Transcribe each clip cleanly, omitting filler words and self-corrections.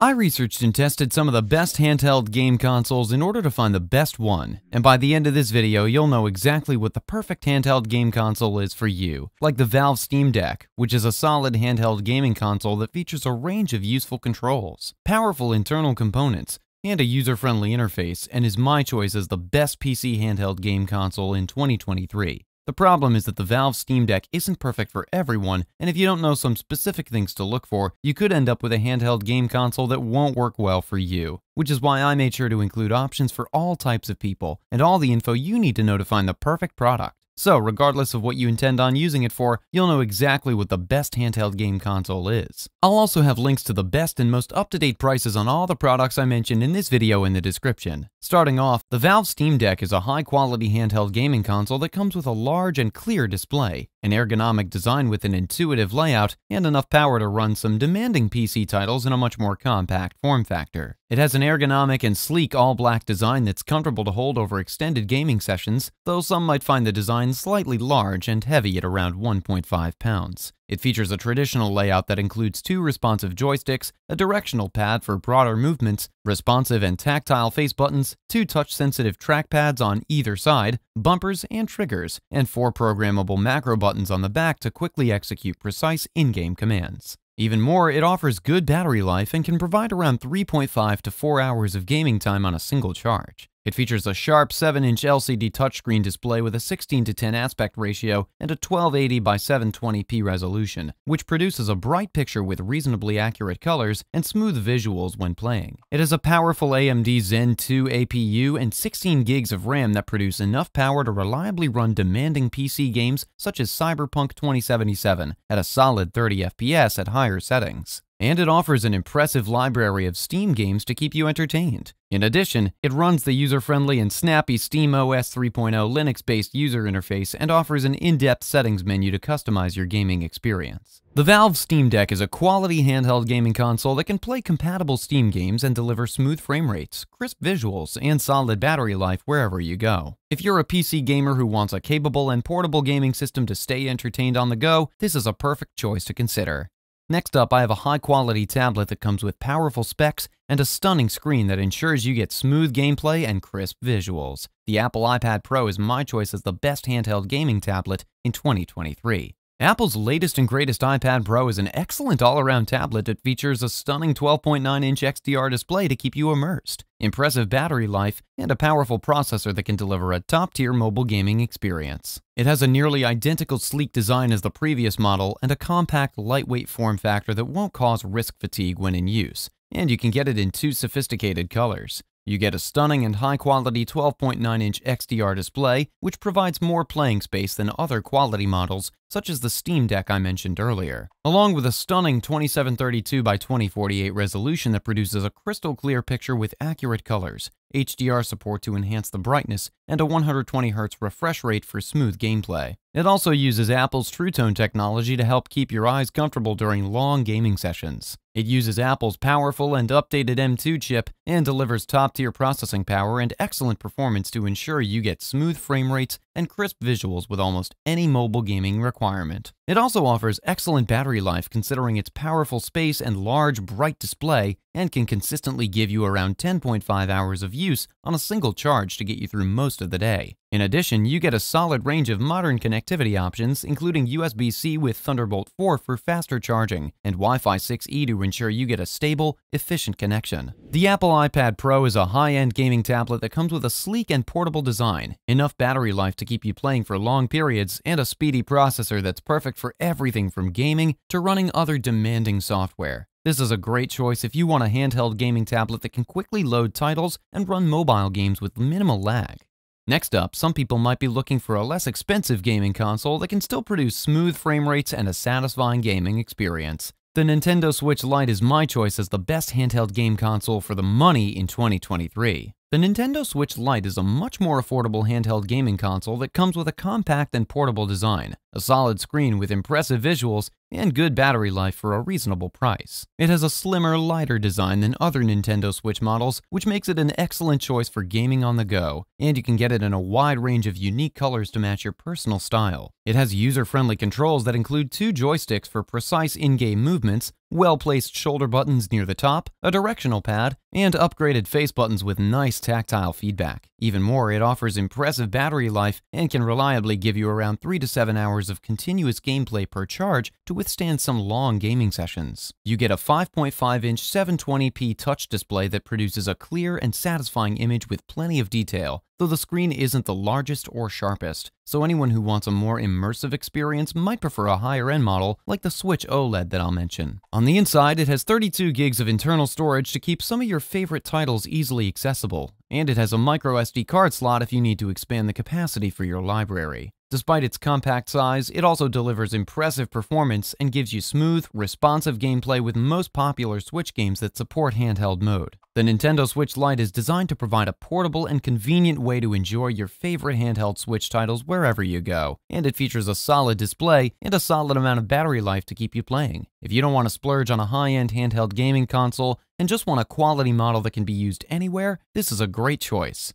I researched and tested some of the best handheld game consoles in order to find the best one, and by the end of this video you'll know exactly what the perfect handheld game console is for you, like the Valve Steam Deck, which is a solid handheld gaming console that features a range of useful controls, powerful internal components, and a user-friendly interface, and is my choice as the best PC handheld game console in 2023. The problem is that the Valve Steam Deck isn't perfect for everyone, and if you don't know some specific things to look for, you could end up with a handheld game console that won't work well for you, which is why I made sure to include options for all types of people, and all the info you need to know to find the perfect product. So, regardless of what you intend on using it for, you'll know exactly what the best handheld game console is. I'll also have links to the best and most up-to-date prices on all the products I mentioned in this video in the description. Starting off, the Valve Steam Deck is a high-quality handheld gaming console that comes with a large and clear display, an ergonomic design with an intuitive layout, and enough power to run some demanding PC titles in a much more compact form factor. It has an ergonomic and sleek all-black design that's comfortable to hold over extended gaming sessions, though some might find the design slightly large and heavy at around 1.5 pounds. It features a traditional layout that includes two responsive joysticks, a directional pad for broader movements, responsive and tactile face buttons, two touch-sensitive trackpads on either side, bumpers and triggers, and four programmable macro buttons on the back to quickly execute precise in-game commands. Even more, it offers good battery life and can provide around 3.5 to 4 hours of gaming time on a single charge. It features a sharp 7-inch LCD touchscreen display with a 16:10 aspect ratio and a 1280 by 720p resolution, which produces a bright picture with reasonably accurate colors and smooth visuals when playing. It has a powerful AMD Zen 2 APU and 16 gigs of RAM that produce enough power to reliably run demanding PC games such as Cyberpunk 2077 at a solid 30 FPS at higher settings. And it offers an impressive library of Steam games to keep you entertained. In addition, it runs the user-friendly and snappy SteamOS 3.0 Linux-based user interface and offers an in-depth settings menu to customize your gaming experience. The Valve Steam Deck is a quality handheld gaming console that can play compatible Steam games and deliver smooth frame rates, crisp visuals, and solid battery life wherever you go. If you're a PC gamer who wants a capable and portable gaming system to stay entertained on the go, this is a perfect choice to consider. Next up, I have a high-quality tablet that comes with powerful specs and a stunning screen that ensures you get smooth gameplay and crisp visuals. The Apple iPad Pro is my choice as the best handheld gaming tablet in 2023. Apple's latest and greatest iPad Pro is an excellent all-around tablet that features a stunning 12.9-inch XDR display to keep you immersed, impressive battery life, and a powerful processor that can deliver a top-tier mobile gaming experience. It has a nearly identical sleek design as the previous model and a compact, lightweight form factor that won't cause wrist fatigue when in use, and you can get it in two sophisticated colors. You get a stunning and high-quality 12.9-inch XDR display, which provides more playing space than other quality models, such as the Steam Deck I mentioned earlier, along with a stunning 2732 by 2048 resolution that produces a crystal-clear picture with accurate colors, HDR support to enhance the brightness, and a 120Hz refresh rate for smooth gameplay. It also uses Apple's TrueTone technology to help keep your eyes comfortable during long gaming sessions. It uses Apple's powerful and updated M2 chip and delivers top-tier processing power and excellent performance to ensure you get smooth frame rates and crisp visuals with almost any mobile gaming requirement. It also offers excellent battery life considering its powerful space and large, bright display, and can consistently give you around 10.5 hours of use on a single charge to get you through most of the day. In addition, you get a solid range of modern connectivity options, including USB-C with Thunderbolt 4 for faster charging, and Wi-Fi 6E to ensure you get a stable, efficient connection. The Apple iPad Pro is a high-end gaming tablet that comes with a sleek and portable design, enough battery life to keep you playing for long periods, and a speedy processor that's perfect for everything from gaming to running other demanding software. This is a great choice if you want a handheld gaming tablet that can quickly load titles and run mobile games with minimal lag. Next up, some people might be looking for a less expensive gaming console that can still produce smooth frame rates and a satisfying gaming experience. The Nintendo Switch Lite is my choice as the best handheld game console for the money in 2023. The Nintendo Switch Lite is a much more affordable handheld gaming console that comes with a compact and portable design, a solid screen with impressive visuals, and good battery life for a reasonable price. It has a slimmer, lighter design than other Nintendo Switch models, which makes it an excellent choice for gaming on the go, and you can get it in a wide range of unique colors to match your personal style. It has user-friendly controls that include two joysticks for precise in-game movements, well-placed shoulder buttons near the top, a directional pad, and upgraded face buttons with nice tactile feedback. Even more, it offers impressive battery life and can reliably give you around 3 to 7 hours of continuous gameplay per charge to withstand some long gaming sessions. You get a 5.5-inch 720p touch display that produces a clear and satisfying image with plenty of detail, though the screen isn't the largest or sharpest, so anyone who wants a more immersive experience might prefer a higher-end model like the Switch OLED that I'll mention. On the inside, it has 32 gigs of internal storage to keep some of your favorite titles easily accessible, and it has a microSD card slot if you need to expand the capacity for your library. Despite its compact size, it also delivers impressive performance and gives you smooth, responsive gameplay with most popular Switch games that support handheld mode. The Nintendo Switch Lite is designed to provide a portable and convenient way to enjoy your favorite handheld Switch titles wherever you go, and it features a solid display and a solid amount of battery life to keep you playing. If you don't want to splurge on a high-end handheld gaming console and just want a quality model that can be used anywhere, this is a great choice.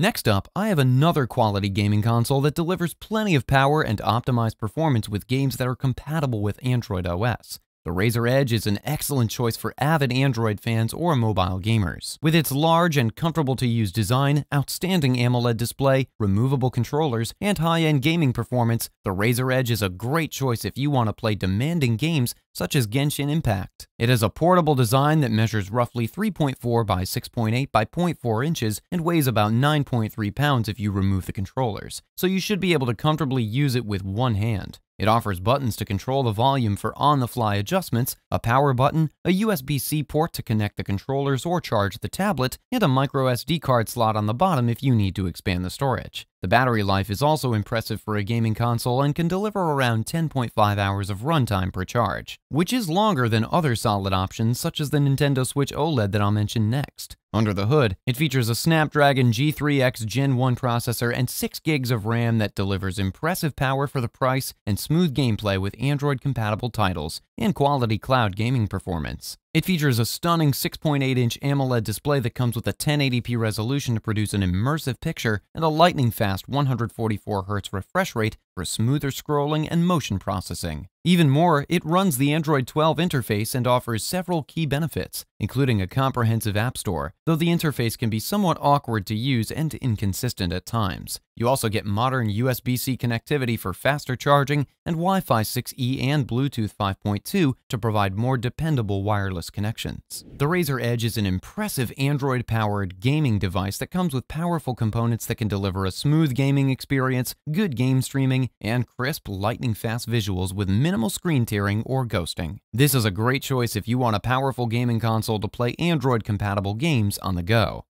Next up, I have another quality gaming console that delivers plenty of power and optimized performance with games that are compatible with Android OS. The Razer Edge is an excellent choice for avid Android fans or mobile gamers. With its large and comfortable-to-use design, outstanding AMOLED display, removable controllers, and high-end gaming performance, the Razer Edge is a great choice if you want to play demanding games such as Genshin Impact. It has a portable design that measures roughly 3.4 by 6.8 by 0.4 inches and weighs about 9.3 pounds if you remove the controllers, so you should be able to comfortably use it with one hand. It offers buttons to control the volume for on-the-fly adjustments, a power button, a USB-C port to connect the controllers or charge the tablet, and a microSD card slot on the bottom if you need to expand the storage. The battery life is also impressive for a gaming console and can deliver around 10.5 hours of runtime per charge, which is longer than other solid options such as the Nintendo Switch OLED that I'll mention next. Under the hood, it features a Snapdragon G3X Gen 1 processor and 6 gigs of RAM that delivers impressive power for the price and smooth gameplay with Android-compatible titles and quality cloud gaming performance. It features a stunning 6.8-inch AMOLED display that comes with a 1080p resolution to produce an immersive picture and a lightning-fast 144Hz refresh rate for smoother scrolling and motion processing. Even more, it runs the Android 12 interface and offers several key benefits, including a comprehensive app store, though the interface can be somewhat awkward to use and inconsistent at times. You also get modern USB-C connectivity for faster charging and Wi-Fi 6E and Bluetooth 5.2 to provide more dependable wireless connections. The Razer Edge is an impressive Android-powered gaming device that comes with powerful components that can deliver a smooth gaming experience, good game streaming, and crisp, lightning-fast visuals with minimal screen tearing or ghosting. This is a great choice if you want a powerful gaming console to play Android-compatible games on the go.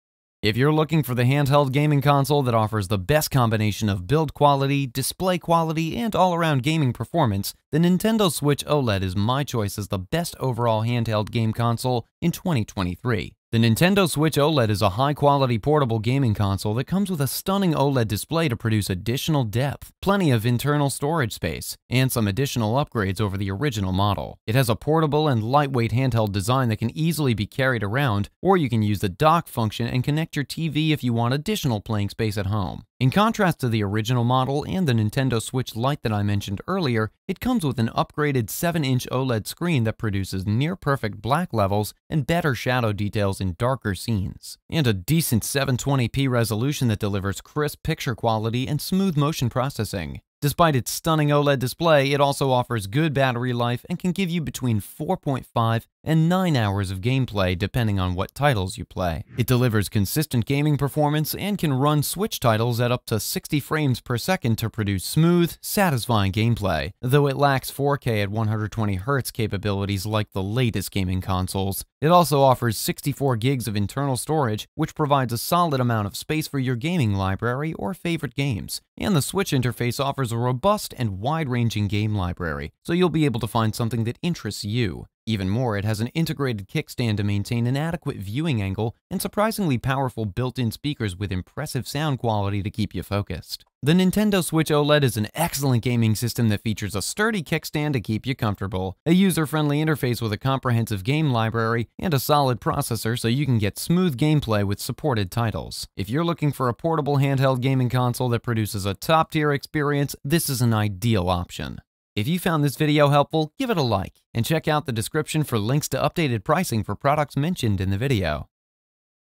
If you're looking for the handheld gaming console that offers the best combination of build quality, display quality, and all-around gaming performance, the Nintendo Switch OLED is my choice as the best overall handheld game console in 2023. The Nintendo Switch OLED is a high-quality portable gaming console that comes with a stunning OLED display to produce additional depth, plenty of internal storage space, and some additional upgrades over the original model. It has a portable and lightweight handheld design that can easily be carried around, or you can use the dock function and connect your TV if you want additional playing space at home. In contrast to the original model and the Nintendo Switch Lite that I mentioned earlier, it comes with an upgraded 7-inch OLED screen that produces near-perfect black levels and better shadow details in darker scenes, and a decent 720p resolution that delivers crisp picture quality and smooth motion processing. Despite its stunning OLED display, it also offers good battery life and can give you between 4.5 and 9 hours of gameplay depending on what titles you play. It delivers consistent gaming performance and can run Switch titles at up to 60 frames per second to produce smooth, satisfying gameplay, though it lacks 4K at 120Hz capabilities like the latest gaming consoles. It also offers 64 gigs of internal storage, which provides a solid amount of space for your gaming library or favorite games, and the Switch interface offers a robust and wide-ranging game library, so you'll be able to find something that interests you. Even more, it has an integrated kickstand to maintain an adequate viewing angle and surprisingly powerful built-in speakers with impressive sound quality to keep you focused. The Nintendo Switch OLED is an excellent gaming system that features a sturdy kickstand to keep you comfortable, a user-friendly interface with a comprehensive game library, and a solid processor so you can get smooth gameplay with supported titles. If you're looking for a portable handheld gaming console that produces a top-tier experience, this is an ideal option. If you found this video helpful, give it a like and check out the description for links to updated pricing for products mentioned in the video.